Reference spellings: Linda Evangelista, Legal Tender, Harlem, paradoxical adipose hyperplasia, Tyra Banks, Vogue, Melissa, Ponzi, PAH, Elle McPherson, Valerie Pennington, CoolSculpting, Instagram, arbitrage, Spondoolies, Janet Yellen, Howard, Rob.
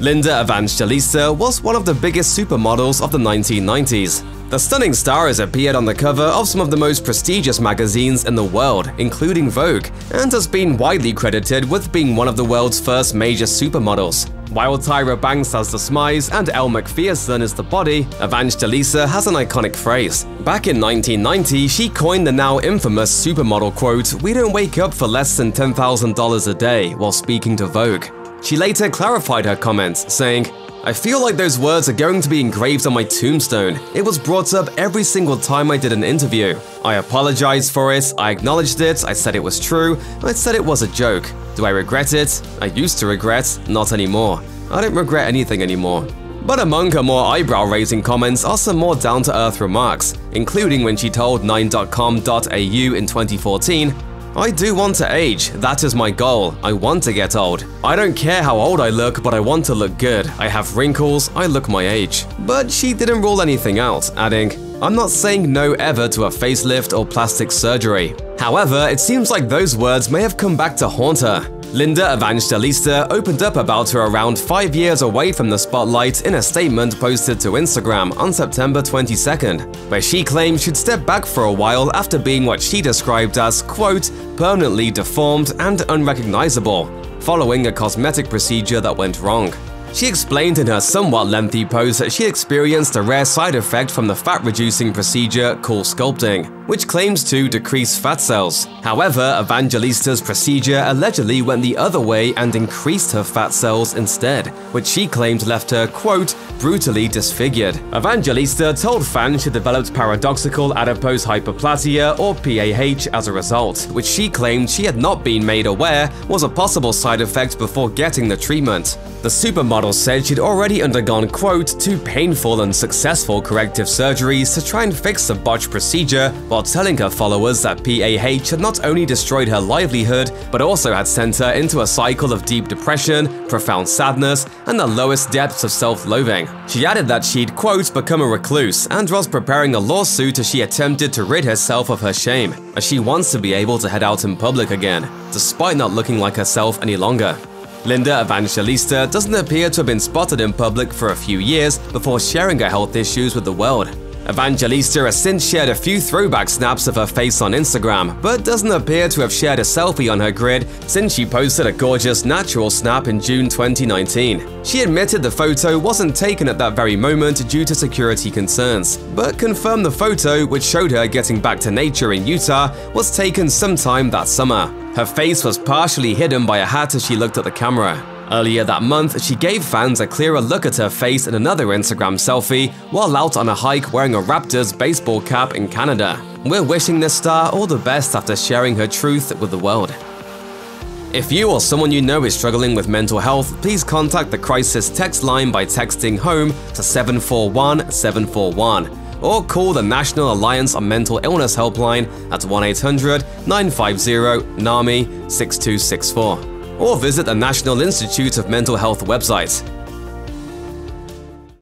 Linda Evangelista was one of the biggest supermodels of the 1990s. The stunning star has appeared on the cover of some of the most prestigious magazines in the world, including Vogue, and has been widely credited with being one of the world's first major supermodels. While Tyra Banks has the smiles and Elle McPherson is the body, Evangelista has an iconic phrase. Back in 1990, she coined the now infamous supermodel quote, "We don't wake up for less than $10,000 a day," while speaking to Vogue. She later clarified her comments, saying, "I feel like those words are going to be engraved on my tombstone. It was brought up every single time I did an interview. I apologized for it, I acknowledged it, I said it was true, I said it was a joke. Do I regret it? I used to regret, not anymore. I don't regret anything anymore." But among her more eyebrow-raising comments are some more down-to-earth remarks, including when she told 9.com.au in 2014, "I do want to age, that is my goal, I want to get old. I don't care how old I look, but I want to look good, I have wrinkles, I look my age." But she didn't rule anything out, adding, "I'm not saying no ever to a facelift or plastic surgery." However, it seems like those words may have come back to haunt her. Linda Evangelista opened up about her around 5 years away from the spotlight in a statement posted to Instagram on September 22nd, where she claimed she'd stepped back for a while after being what she described as, quote, "permanently deformed and unrecognizable," following a cosmetic procedure that went wrong. She explained in her somewhat lengthy post that she experienced a rare side effect from the fat-reducing procedure CoolSculpting, which claims to decrease fat cells. However, Evangelista's procedure allegedly went the other way and increased her fat cells instead, which she claimed left her, quote, "brutally disfigured." Evangelista told fans she developed paradoxical adipose hyperplasia, or PAH, as a result, which she claimed she had not been made aware was a possible side effect before getting the treatment. The supermodel said she'd already undergone, quote, "two painful and successful corrective surgeries to try and fix the botched procedure," while telling her followers that PAH had not only destroyed her livelihood, but also had sent her into a cycle of deep depression, profound sadness, and the lowest depths of self-loathing. She added that she'd, quote, "become a recluse," and was preparing a lawsuit as she attempted to rid herself of her shame, as she wants to be able to head out in public again, despite not looking like herself any longer. Linda Evangelista doesn't appear to have been spotted in public for a few years before sharing her health issues with the world. Evangelista has since shared a few throwback snaps of her face on Instagram, but doesn't appear to have shared a selfie on her grid since she posted a gorgeous natural snap in June 2019. She admitted the photo wasn't taken at that very moment due to security concerns, but confirmed the photo, which showed her getting back to nature in Utah, was taken sometime that summer. Her face was partially hidden by a hat as she looked at the camera. Earlier that month, she gave fans a clearer look at her face in another Instagram selfie while out on a hike wearing a Raptors baseball cap in Canada. We're wishing this star all the best after sharing her truth with the world. If you or someone you know is struggling with mental health, please contact the Crisis Text Line by texting HOME to 741-741. Or call the National Alliance on Mental Illness helpline at 1-800-950-NAMI 6264. Or visit the National Institute of Mental Health website.